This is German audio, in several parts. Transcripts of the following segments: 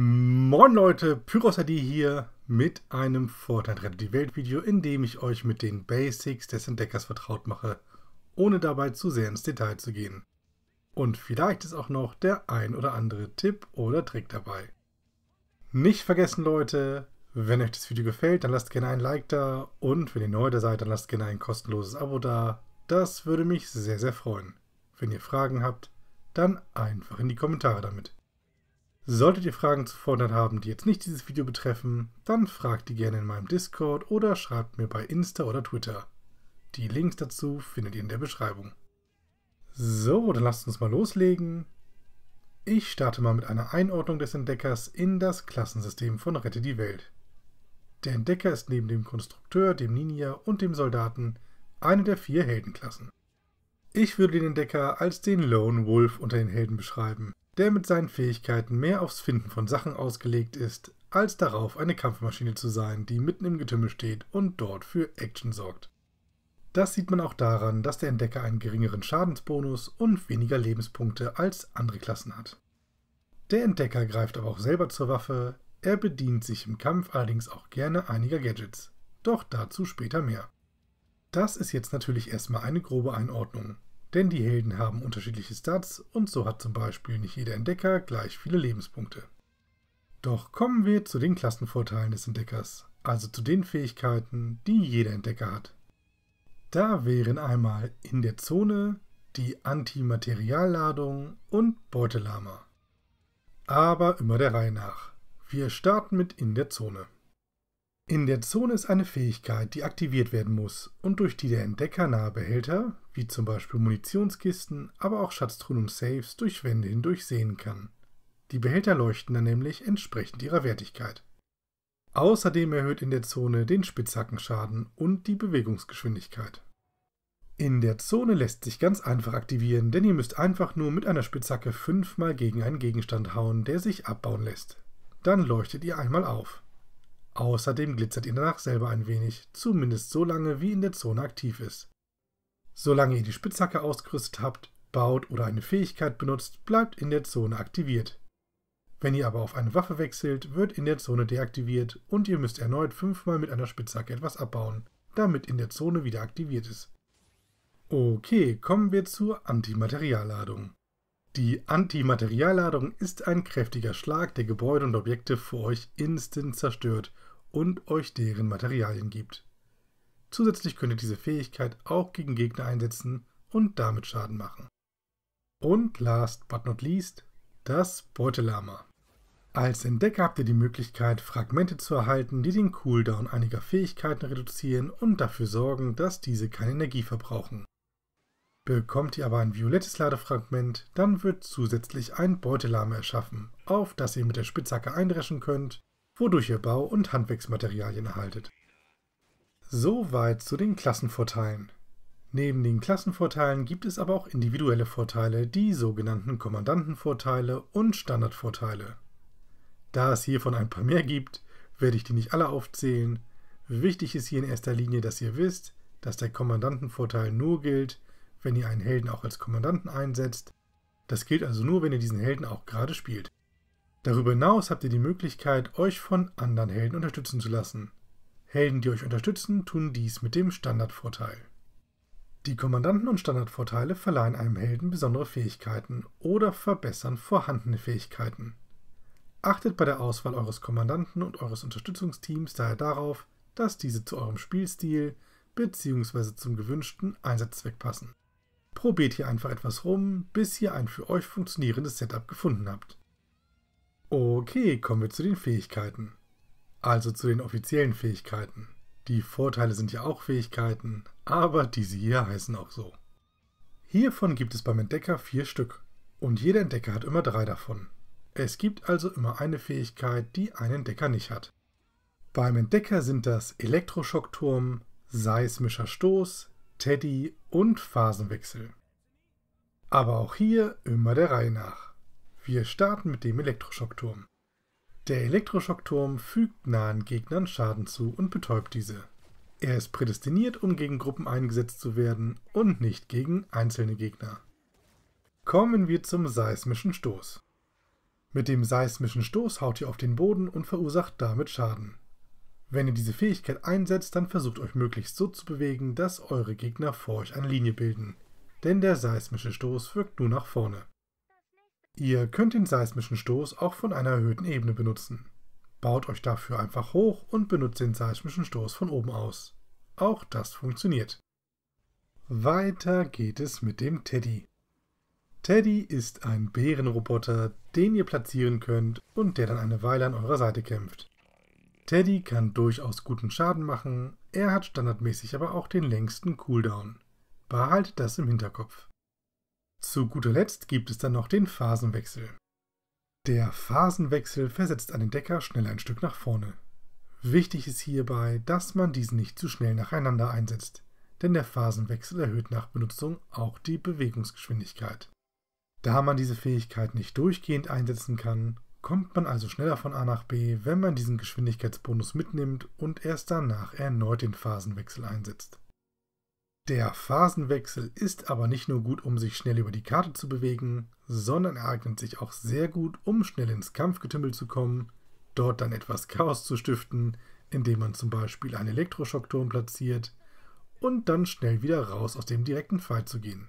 Moin Leute, Pyros ID hier mit einem Fortnite Rette die Welt Video, in dem ich euch mit den Basics des Entdeckers vertraut mache, ohne dabei zu sehr ins Detail zu gehen. Und vielleicht ist auch noch der ein oder andere Tipp oder Trick dabei. Nicht vergessen Leute, wenn euch das Video gefällt, dann lasst gerne ein Like da und wenn ihr neu da seid, dann lasst gerne ein kostenloses Abo da. Das würde mich sehr, sehr freuen. Wenn ihr Fragen habt, dann einfach in die Kommentare damit. Solltet ihr Fragen zu Fortnite haben, die jetzt nicht dieses Video betreffen, dann fragt die gerne in meinem Discord oder schreibt mir bei Insta oder Twitter. Die Links dazu findet ihr in der Beschreibung. So, dann lasst uns mal loslegen. Ich starte mal mit einer Einordnung des Entdeckers in das Klassensystem von Rette die Welt. Der Entdecker ist neben dem Konstrukteur, dem Ninja und dem Soldaten eine der 4 Heldenklassen. Ich würde den Entdecker als den Lone Wolf unter den Helden beschreiben, der mit seinen Fähigkeiten mehr aufs Finden von Sachen ausgelegt ist, als darauf eine Kampfmaschine zu sein, die mitten im Getümmel steht und dort für Action sorgt. Das sieht man auch daran, dass der Entdecker einen geringeren Schadensbonus und weniger Lebenspunkte als andere Klassen hat. Der Entdecker greift aber auch selber zur Waffe, er bedient sich im Kampf allerdings auch gerne einiger Gadgets, doch dazu später mehr. Das ist jetzt natürlich erstmal eine grobe Einordnung. Denn die Helden haben unterschiedliche Stats und so hat zum Beispiel nicht jeder Entdecker gleich viele Lebenspunkte. Doch kommen wir zu den Klassenvorteilen des Entdeckers, also zu den Fähigkeiten, die jeder Entdecker hat. Da wären einmal in der Zone die Antimaterialladung und Beutelama. Aber immer der Reihe nach. Wir starten mit in der Zone. In der Zone ist eine Fähigkeit, die aktiviert werden muss und durch die der Entdecker nahe Behälter, wie zum Beispiel Munitionskisten, aber auch Schatztruhen und Safes durch Wände hindurch sehen kann. Die Behälter leuchten dann nämlich entsprechend ihrer Wertigkeit. Außerdem erhöht in der Zone den Spitzhackenschaden und die Bewegungsgeschwindigkeit. In der Zone lässt sich ganz einfach aktivieren, denn ihr müsst einfach nur mit einer Spitzhacke 5-mal gegen einen Gegenstand hauen, der sich abbauen lässt. Dann leuchtet ihr einmal auf. Außerdem glitzert ihr danach selber ein wenig, zumindest so lange, wie in der Zone aktiv ist. Solange ihr die Spitzhacke ausgerüstet habt, baut oder eine Fähigkeit benutzt, bleibt in der Zone aktiviert. Wenn ihr aber auf eine Waffe wechselt, wird in der Zone deaktiviert und ihr müsst erneut 5-mal mit einer Spitzhacke etwas abbauen, damit in der Zone wieder aktiviert ist. Okay, kommen wir zur Antimaterialladung. Die Antimaterialladung ist ein kräftiger Schlag, der Gebäude und Objekte für euch instant zerstört und euch deren Materialien gibt. Zusätzlich könnt ihr diese Fähigkeit auch gegen Gegner einsetzen und damit Schaden machen. Und last but not least, das Beutelama. Als Entdecker habt ihr die Möglichkeit, Fragmente zu erhalten, die den Cooldown einiger Fähigkeiten reduzieren und dafür sorgen, dass diese keine Energie verbrauchen. Bekommt ihr aber ein violettes Ladefragment, dann wird zusätzlich ein Beutelama erschaffen, auf das ihr mit der Spitzhacke eindreschen könnt, wodurch ihr Bau- und Handwerksmaterialien erhaltet. Soweit zu den Klassenvorteilen. Neben den Klassenvorteilen gibt es aber auch individuelle Vorteile, die sogenannten Kommandantenvorteile und Standardvorteile. Da es hiervon ein paar mehr gibt, werde ich die nicht alle aufzählen. Wichtig ist hier in erster Linie, dass ihr wisst, dass der Kommandantenvorteil nur gilt, wenn ihr einen Helden auch als Kommandanten einsetzt. Das gilt also nur, wenn ihr diesen Helden auch gerade spielt. Darüber hinaus habt ihr die Möglichkeit, euch von anderen Helden unterstützen zu lassen. Helden, die euch unterstützen, tun dies mit dem Standardvorteil. Die Kommandanten- und Standardvorteile verleihen einem Helden besondere Fähigkeiten oder verbessern vorhandene Fähigkeiten. Achtet bei der Auswahl eures Kommandanten und eures Unterstützungsteams daher darauf, dass diese zu eurem Spielstil bzw. zum gewünschten Einsatzzweck passen. Probiert hier einfach etwas rum, bis ihr ein für euch funktionierendes Setup gefunden habt. Okay, kommen wir zu den Fähigkeiten. Also zu den offiziellen Fähigkeiten. Die Vorteile sind ja auch Fähigkeiten, aber diese hier heißen auch so. Hiervon gibt es beim Entdecker 4 Stück und jeder Entdecker hat immer 3 davon. Es gibt also immer eine Fähigkeit, die ein Entdecker nicht hat. Beim Entdecker sind das Elektroschockturm, seismischer Stoß, Teddy und Phasenwechsel. Aber auch hier immer der Reihe nach. Wir starten mit dem Elektroschockturm. Der Elektroschockturm fügt nahen Gegnern Schaden zu und betäubt diese. Er ist prädestiniert, um gegen Gruppen eingesetzt zu werden und nicht gegen einzelne Gegner. Kommen wir zum seismischen Stoß. Mit dem seismischen Stoß haut ihr auf den Boden und verursacht damit Schaden. Wenn ihr diese Fähigkeit einsetzt, dann versucht euch möglichst so zu bewegen, dass eure Gegner vor euch eine Linie bilden, denn der seismische Stoß wirkt nur nach vorne. Ihr könnt den seismischen Stoß auch von einer erhöhten Ebene benutzen. Baut euch dafür einfach hoch und benutzt den seismischen Stoß von oben aus. Auch das funktioniert. Weiter geht es mit dem Teddy. Teddy ist ein Bärenroboter, den ihr platzieren könnt und der dann eine Weile an eurer Seite kämpft. Teddy kann durchaus guten Schaden machen, er hat standardmäßig aber auch den längsten Cooldown. Behaltet das im Hinterkopf. Zu guter Letzt gibt es dann noch den Phasenwechsel. Der Phasenwechsel versetzt einen Decker schnell ein Stück nach vorne. Wichtig ist hierbei, dass man diesen nicht zu schnell nacheinander einsetzt, denn der Phasenwechsel erhöht nach Benutzung auch die Bewegungsgeschwindigkeit. Da man diese Fähigkeit nicht durchgehend einsetzen kann, kommt man also schneller von A nach B, wenn man diesen Geschwindigkeitsbonus mitnimmt und erst danach erneut den Phasenwechsel einsetzt. Der Phasenwechsel ist aber nicht nur gut, um sich schnell über die Karte zu bewegen, sondern er eignet sich auch sehr gut, um schnell ins Kampfgetümmel zu kommen, dort dann etwas Chaos zu stiften, indem man zum Beispiel einen Elektroschockturm platziert und dann schnell wieder raus aus dem direkten Fight zu gehen.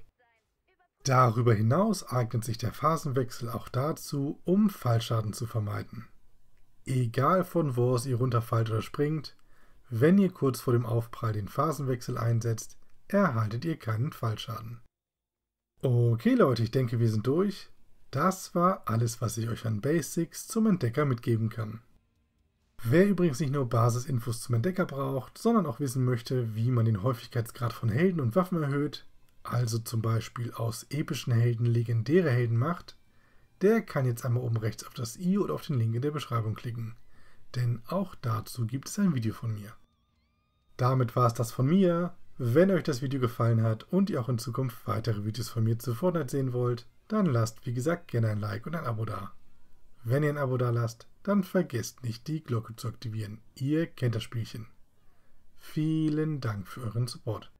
Darüber hinaus eignet sich der Phasenwechsel auch dazu, um Fallschaden zu vermeiden. Egal von wo aus ihr runterfallt oder springt, wenn ihr kurz vor dem Aufprall den Phasenwechsel einsetzt, erhaltet ihr keinen Fallschaden. Okay Leute, ich denke, wir sind durch. Das war alles, was ich euch an Basics zum Entdecker mitgeben kann. Wer übrigens nicht nur Basisinfos zum Entdecker braucht, sondern auch wissen möchte, wie man den Häufigkeitsgrad von Helden und Waffen erhöht, also zum Beispiel aus epischen Helden legendäre Helden macht, der kann jetzt einmal oben rechts auf das i oder auf den Link in der Beschreibung klicken, denn auch dazu gibt es ein Video von mir. Damit war es das von mir. Wenn euch das Video gefallen hat und ihr auch in Zukunft weitere Videos von mir zu Fortnite sehen wollt, dann lasst wie gesagt gerne ein Like und ein Abo da. Wenn ihr ein Abo da lasst, dann vergesst nicht die Glocke zu aktivieren, ihr kennt das Spielchen. Vielen Dank für euren Support.